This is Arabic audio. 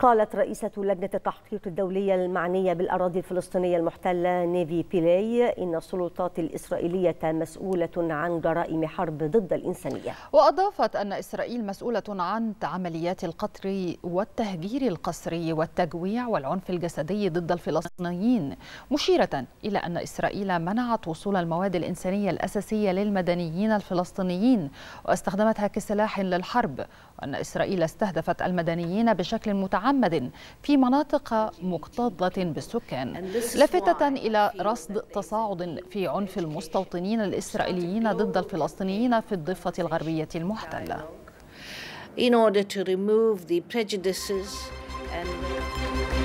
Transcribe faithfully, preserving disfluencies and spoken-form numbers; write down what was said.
قالت رئيسة لجنة التحقيق الدولية المعنية بالأراضي الفلسطينية المحتلة نيفي بيلاي إن السلطات الإسرائيلية مسؤولة عن جرائم حرب ضد الإنسانية. وأضافت أن إسرائيل مسؤولة عن عمليات القتل والتهجير القسري والتجويع والعنف الجسدي ضد الفلسطينيين، مشيرة إلى أن إسرائيل منعت وصول المواد الإنسانية الأساسية للمدنيين الفلسطينيين واستخدمتها كسلاح للحرب، وأن إسرائيل استهدفت المدنيين بشكل متعمد في مناطق مكتظة بالسكان، لافتة إلى رصد تصاعد في عنف المستوطنين الإسرائيليين ضد الفلسطينيين في الضفة الغربية المحتلة.